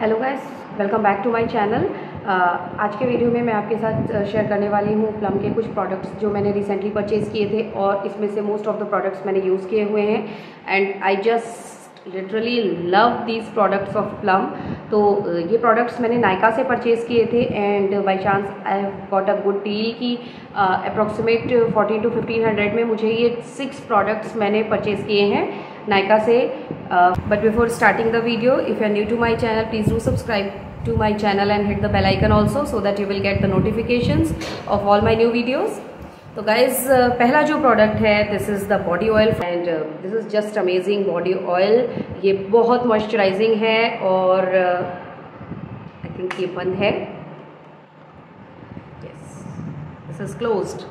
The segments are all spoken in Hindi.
Hello guys, welcome back to my channel. आज के वीडियो में मैं आपके साथ शेयर करने वाली हूँ प्लम के कुछ प्रोडक्ट्स जो मैंने रिसेंटली परचेज़ किए थे और इसमें से मोस्ट ऑफ द प्रोडक्ट्स मैंने यूज़ किए हुए हैं and I just literally love these products of Plum. तो ये प्रोडक्ट्स मैंने नायका से परचेज़ किए थे and by chance I have got a good deal कि अप्रॉक्सीमेट 1400 to 1500 में मुझे ये 6 प्रोडक्ट्स मैंने परचेज़ किए हैं नायका से। But before starting the video, if you are new to my channel, please do subscribe to my channel and hit the bell icon also so that you will get the notifications of all my new videos. तो guys, पहला जो प्रोडक्ट है this is the body oil and this is just amazing body oil. ये बहुत मॉइस्चराइजिंग है और आई थिंक ये बंद है। Yes, this is closed.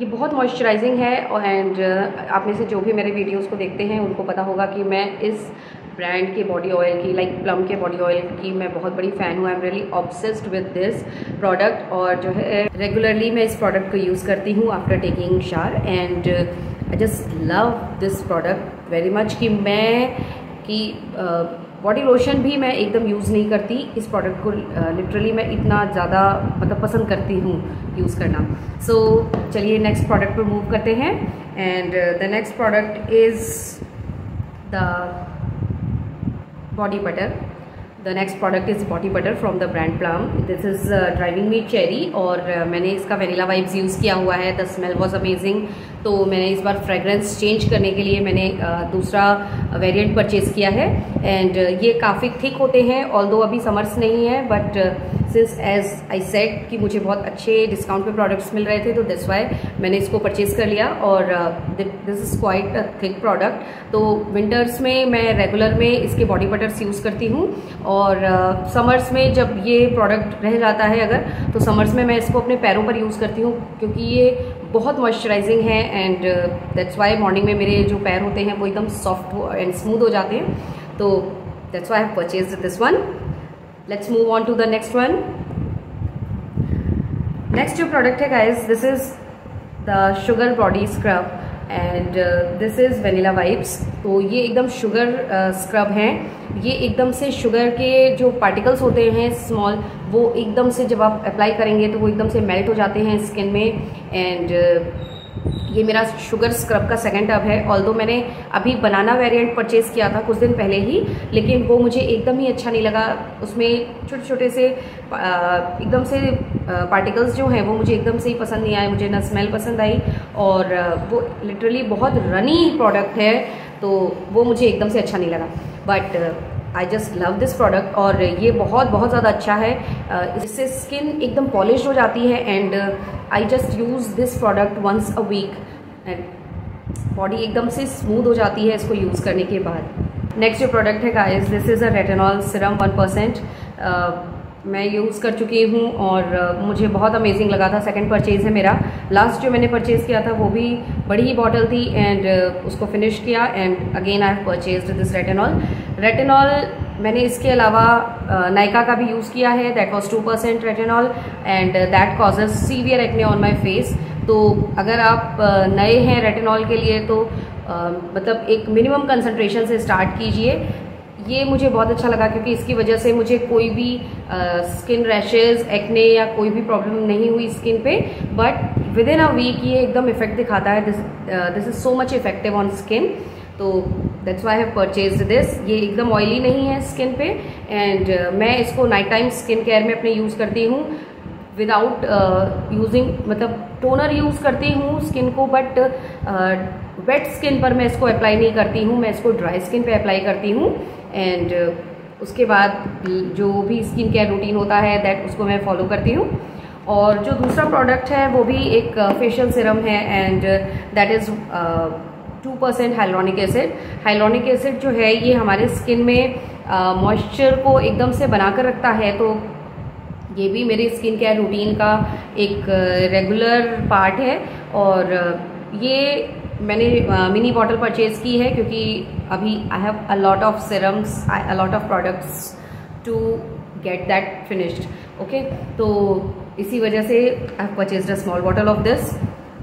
ये बहुत मॉइस्चराइजिंग है एंड आप में से जो भी मेरे वीडियोस को देखते हैं उनको पता होगा कि मैं इस ब्रांड के बॉडी ऑयल की लाइक प्लम के बॉडी ऑयल की मैं बहुत बड़ी फ़ैन हूँ। I am really obsessed with this product और जो है रेगुलरली मैं इस प्रोडक्ट को यूज़ करती हूँ after taking shower and I just love this product very much कि मैं कि बॉडी लोशन भी मैं एकदम यूज़ नहीं करती। इस प्रोडक्ट को लिटरली मैं इतना ज़्यादा मतलब पसंद करती हूँ यूज़ करना। सो चलिए नेक्स्ट प्रोडक्ट पर मूव करते हैं and the next product is the body butter. The next product is body butter from the brand Plum. This is driving me cherry और मैंने इसका वनीला वाइब्स यूज़ किया हुआ है। The smell was amazing. तो मैंने इस बार फ्रेगरेंस चेंज करने के लिए मैंने दूसरा वेरिएंट परचेज़ किया है एंड ये काफ़ी थिक होते हैं ऑल्दो अभी समर्स नहीं है but since as I said कि मुझे बहुत अच्छे डिस्काउंट पे प्रोडक्ट्स मिल रहे थे तो दैट्स वाई मैंने इसको परचेज़ कर लिया और this is quite a thick product. तो विंटर्स में मैं रेगुलर में इसके बॉडी बटर्स यूज़ करती हूँ और समर्स में जब ये प्रोडक्ट रह जाता है अगर तो समर्स में मैं इसको अपने पैरों पर यूज़ करती हूँ क्योंकि ये बहुत मॉइस्चराइजिंग है एंड दैट्स वाई मॉर्निंग में मेरे जो पैर होते हैं वो एकदम सॉफ्ट एंड स्मूथ हो जाते हैं। तो that's why I have purchased this one. Let's move on to the next one. Next जो प्रोडक्ट है guys this is the sugar body scrub and this is vanilla vibes. तो ये एकदम शुगर स्क्रब हैं। ये एकदम से शुगर के जो पार्टिकल्स होते हैं स्मॉल वो एकदम से जब आप अप्लाई करेंगे तो वो एकदम से मेल्ट हो जाते हैं स्किन में एंड ये मेरा शुगर स्क्रब का सेकंड टब है। ऑल्दो मैंने अभी बनाना वेरिएंट परचेज़ किया था कुछ दिन पहले ही लेकिन वो मुझे एकदम ही अच्छा नहीं लगा। उसमें छोटे छोटे से एकदम से पार्टिकल्स जो हैं वो मुझे एकदम से ही पसंद नहीं आए। मुझे ना स्मेल पसंद आई और वो लिटरली बहुत रनी प्रोडक्ट है तो वो मुझे एकदम से अच्छा नहीं लगा but I just love this product और ये बहुत बहुत ज़्यादा अच्छा है। इससे स्किन एकदम पॉलिश हो जाती है and I just use this product once a week and body एकदम से स्मूथ हो जाती है इसको यूज़ करने के बाद। नेक्स्ट जो प्रोडक्ट है guys this is a retinol serum 1%। मैं यूज़ कर चुकी हूँ और मुझे बहुत अमेजिंग लगा था। सेकंड परचेज़ है मेरा। लास्ट जो मैंने परचेज़ किया था वो भी बड़ी ही बॉटल थी एंड उसको फिनिश किया and again I have purchased this retinol. Retinol मैंने इसके अलावा नायका का भी यूज़ किया है। That was 2% retinol and that causes severe acne on my face. तो अगर आप नए हैं रेटिनॉल के लिए तो मतलब एक मिनिमम कंसनट्रेशन से स्टार्ट कीजिए। ये मुझे बहुत अच्छा लगा क्योंकि इसकी वजह से मुझे कोई भी स्किन रैशेज एक्ने या कोई भी प्रॉब्लम नहीं हुई स्किन पे but within a week ये एकदम इफेक्ट दिखाता है। This is so much effective on skin. तो that's why I have purchased this. ये एकदम ऑयली नहीं है स्किन पे एंड मैं इसको नाइट टाइम स्किन केयर में अपने यूज़ करती हूँ विदाउट यूजिंग मतलब टोनर यूज़ करती हूँ स्किन को बट वेट स्किन पर मैं इसको अप्लाई नहीं करती हूँ। मैं इसको ड्राई स्किन पे अप्लाई करती हूँ एंड उसके बाद जो भी स्किन केयर रूटीन होता है दैट उसको मैं फॉलो करती हूँ। और जो दूसरा प्रोडक्ट है वो भी एक फेशियल सिरम है and that is 2% hyaluronic acid. Hyaluronic acid जो है ये हमारे स्किन में मॉइस्चर को एकदम से बनाकर रखता है। तो ये भी मेरे स्किन केयर रूटीन का एक रेगुलर पार्ट है और ये मैंने मिनी बॉटल परचेज़ की है क्योंकि अभी I have a lot of serums, a lot of products to get that finished. Okay, तो इसी वजह से I have purchased a small bottle of this.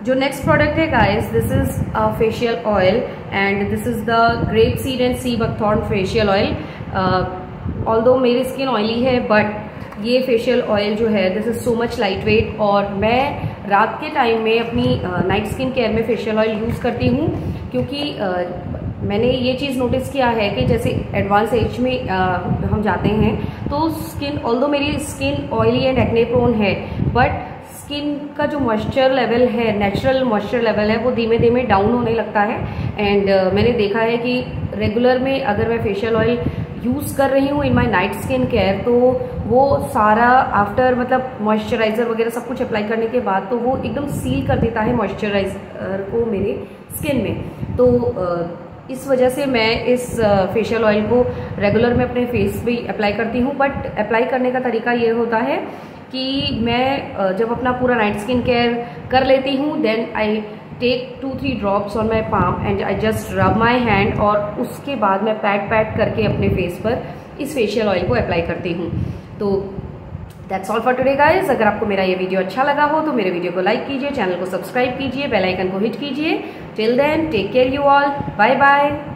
जो नेक्स्ट प्रोडक्ट है guys, this is a facial oil and this is the grape seed and sea buckthorn facial oil. Although मेरी स्किन ऑयली है बट ये फेशियल ऑयल जो है this is so much light weight, और मैं रात के टाइम में अपनी नाइट स्किन केयर में फेशियल ऑयल यूज़ करती हूँ क्योंकि मैंने ये चीज़ नोटिस किया है कि जैसे एडवांस एज में हम जाते हैं तो स्किन, ऑल्दो मेरी skin oily and acne prone है बट स्किन का जो मॉइस्चर लेवल है, नेचुरल मॉइस्चर लेवल है, वो धीमे धीमे डाउन होने लगता है. एंड मैंने देखा है कि रेगुलर में अगर मैं फेशियल ऑयल यूज़ कर रही हूँ in my night skin care तो वो सारा आफ्टर मतलब मॉइस्चराइज़र वगैरह सब कुछ अप्लाई करने के बाद तो वो एकदम सील कर देता है मॉइस्चराइज़र को मेरे स्किन में. तो इस वजह से मैं इस फेशियल ऑयल को रेगुलर में अपने फेस पे अप्लाई करती हूँ. बट अप्लाई करने का तरीका ये होता है कि मैं जब अपना पूरा नाइट स्किन केयर कर लेती हूँ then I take 2-3 drops on my palm and I just rub my hand, और उसके बाद मैं पैट पैट करके अपने फेस पर इस फेशियल ऑयल को अप्लाई करती हूँ. तो that's all for today guys. अगर आपको मेरा ये वीडियो अच्छा लगा हो तो मेरे वीडियो को लाइक कीजिए, चैनल को सब्सक्राइब कीजिए, बेल आइकन को हिट कीजिए. Till then take care you all, bye bye.